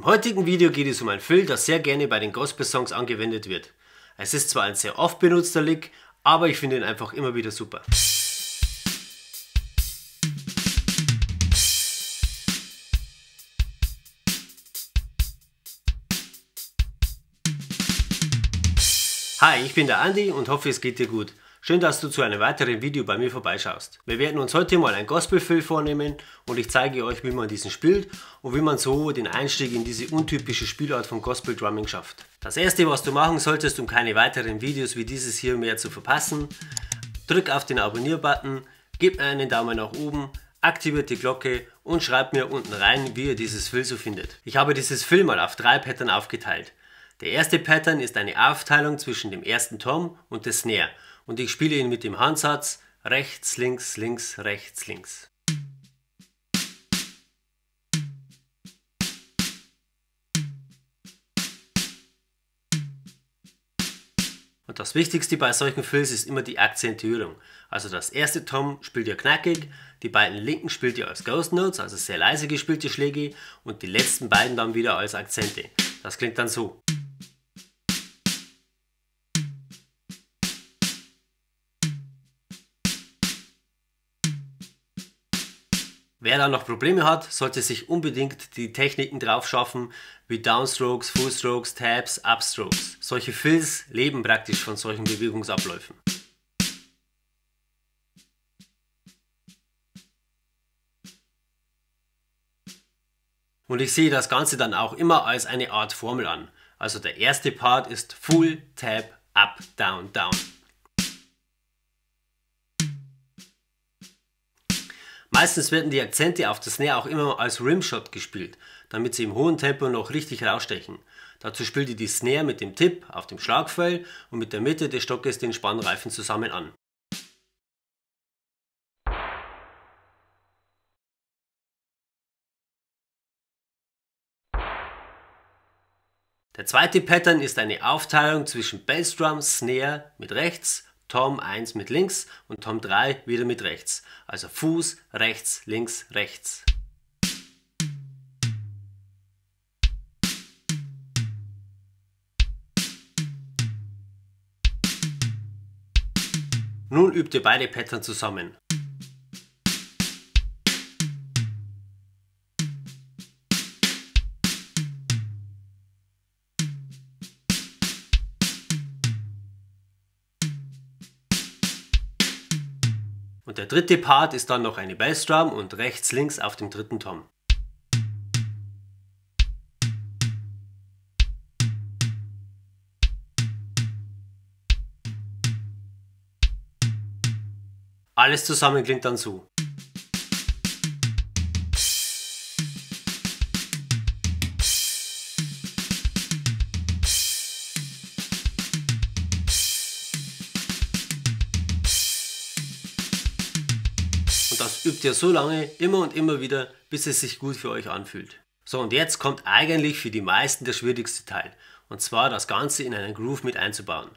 Im heutigen Video geht es um ein Fill, das sehr gerne bei den Gospel-Songs angewendet wird. Es ist zwar ein sehr oft benutzter Lick, aber ich finde ihn einfach immer wieder super. Hi, ich bin der Andi und hoffe, es geht dir gut. Schön, dass du zu einem weiteren Video bei mir vorbeischaust. Wir werden uns heute mal ein Gospel-Fill vornehmen und ich zeige euch, wie man diesen spielt und wie man so den Einstieg in diese untypische Spielart von Gospel Drumming schafft. Das erste, was du machen solltest, um keine weiteren Videos wie dieses hier mehr zu verpassen, drück auf den Abonnier-Button, gib mir einen Daumen nach oben, aktiviert die Glocke und schreibt mir unten rein, wie ihr dieses Fill so findet. Ich habe dieses Fill mal auf 3 Pattern aufgeteilt. Der erste Pattern ist eine Aufteilung zwischen dem ersten Tom und der Snare. Und ich spiele ihn mit dem Handsatz rechts, links, links, rechts, links. Und das Wichtigste bei solchen Fills ist immer die Akzentuierung. Also das erste Tom spielt ihr knackig, die beiden linken spielt ihr als Ghost Notes, also sehr leise gespielte Schläge, und die letzten beiden dann wieder als Akzente. Das klingt dann so. Wer da noch Probleme hat, sollte sich unbedingt die Techniken drauf schaffen, wie Downstrokes, Fullstrokes, Taps, Upstrokes. Solche Fills leben praktisch von solchen Bewegungsabläufen. Und ich sehe das Ganze dann auch immer als eine Art Formel an. Also der erste Part ist Full, Tap, Up, Down, Down. Meistens werden die Akzente auf der Snare auch immer als Rimshot gespielt, damit sie im hohen Tempo noch richtig rausstechen. Dazu spielt ihr die Snare mit dem Tipp auf dem Schlagfell und mit der Mitte des Stockes den Spannreifen zusammen an. Der zweite Pattern ist eine Aufteilung zwischen Bassdrum, Snare mit rechts, Tom 1 mit links und Tom 3 wieder mit rechts. Also Fuß, rechts, links, rechts. Nun übt ihr beide Pattern zusammen. Und der dritte Part ist dann noch eine Bassdrum und rechts, links auf dem dritten Tom. Alles zusammen klingt dann so. Das übt ihr so lange, immer und immer wieder, bis es sich gut für euch anfühlt. So, und jetzt kommt eigentlich für die meisten der schwierigste Teil, und zwar das Ganze in einen Groove mit einzubauen.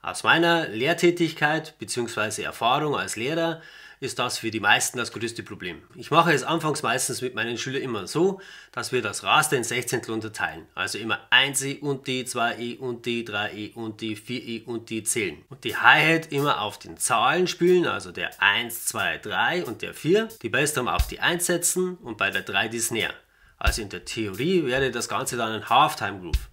Aus meiner Lehrtätigkeit bzw. Erfahrung als Lehrer ist das für die meisten das größte Problem. Ich mache es anfangs meistens mit meinen Schülern immer so, dass wir das Raster in 16tel unterteilen. Also immer 1e und D, 2e und D, 3e und D, 4e und D zählen. Und die Hi-Hat immer auf den Zahlen spielen, also der 1, 2, 3 und der 4. Die Bassdrum auf die 1 setzen und bei der 3 die Snare. Also in der Theorie wäre das Ganze dann ein Halftime-Groove.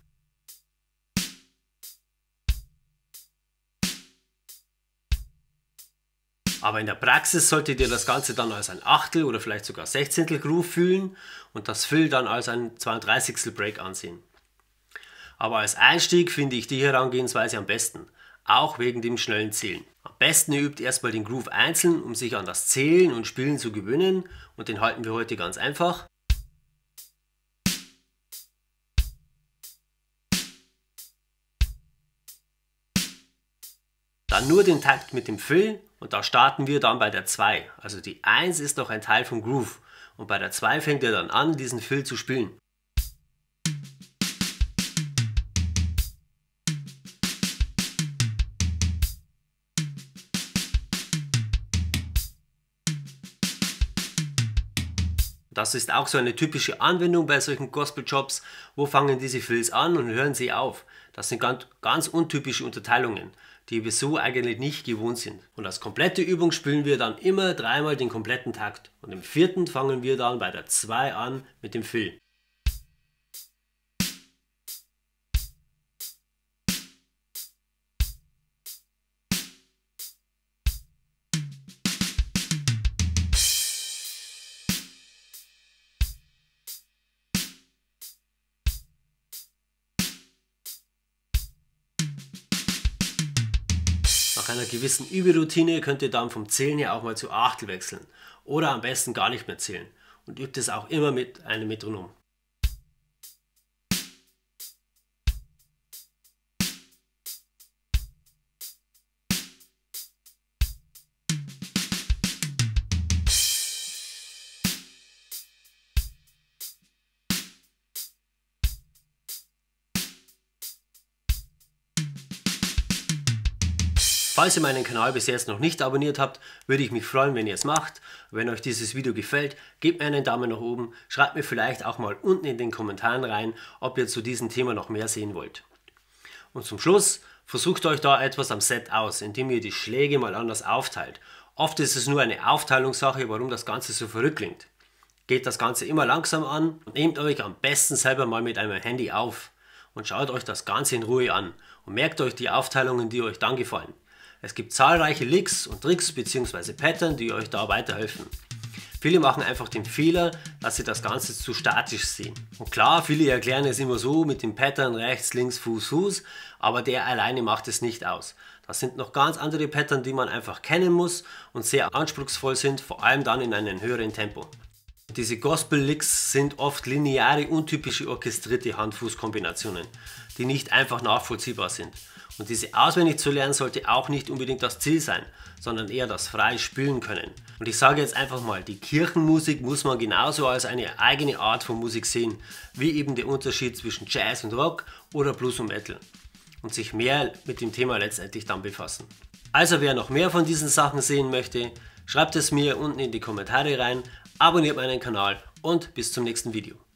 Aber in der Praxis solltet ihr das Ganze dann als ein 8tel oder vielleicht sogar 16tel Groove fühlen und das Fill dann als ein 32tel Break ansehen. Aber als Einstieg finde ich die Herangehensweise am besten, auch wegen dem schnellen Zählen. Am besten ihr übt erstmal den Groove einzeln, um sich an das Zählen und Spielen zu gewöhnen, und den halten wir heute ganz einfach. Dann nur den Takt mit dem Fill, und da starten wir dann bei der 2. Also die 1 ist noch ein Teil vom Groove und bei der 2 fängt ihr dann an, diesen Fill zu spielen. Das ist auch so eine typische Anwendung bei solchen Gospel-Jobs. Wo fangen diese Fills an und hören sie auf? Das sind ganz untypische Unterteilungen, die wir so eigentlich nicht gewohnt sind. Und als komplette Übung spielen wir dann immer dreimal den kompletten Takt. Und im vierten fangen wir dann bei der 2 an mit dem Fill. Nach einer gewissen Überoutine könnt ihr dann vom Zählen her auch mal zu Achtel wechseln oder am besten gar nicht mehr zählen und übt es auch immer mit einem Metronom. Falls ihr meinen Kanal bis jetzt noch nicht abonniert habt, würde ich mich freuen, wenn ihr es macht. Wenn euch dieses Video gefällt, gebt mir einen Daumen nach oben, schreibt mir vielleicht auch mal unten in den Kommentaren rein, ob ihr zu diesem Thema noch mehr sehen wollt. Und zum Schluss, versucht euch da etwas am Set aus, indem ihr die Schläge mal anders aufteilt. Oft ist es nur eine Aufteilungssache, warum das Ganze so verrückt klingt. Geht das Ganze immer langsam an und nehmt euch am besten selber mal mit einem Handy auf und schaut euch das Ganze in Ruhe an und merkt euch die Aufteilungen, die euch dann gefallen. Es gibt zahlreiche Licks und Tricks bzw. Pattern, die euch da weiterhelfen. Viele machen einfach den Fehler, dass sie das Ganze zu statisch sehen. Und klar, viele erklären es immer so mit dem Pattern rechts, links, Fuß, Fuß, aber der alleine macht es nicht aus. Das sind noch ganz andere Pattern, die man einfach kennen muss und sehr anspruchsvoll sind, vor allem dann in einem höheren Tempo. Diese Gospel-Licks sind oft lineare, untypische, orchestrierte Hand-Fuß-Kombinationen, die nicht einfach nachvollziehbar sind. Und diese auswendig zu lernen sollte auch nicht unbedingt das Ziel sein, sondern eher das frei spielen können. Und ich sage jetzt einfach mal, die Kirchenmusik muss man genauso als eine eigene Art von Musik sehen, wie eben der Unterschied zwischen Jazz und Rock oder Blues und Metal. Und sich mehr mit dem Thema letztendlich dann befassen. Also wer noch mehr von diesen Sachen sehen möchte, schreibt es mir unten in die Kommentare rein, abonniert meinen Kanal und bis zum nächsten Video.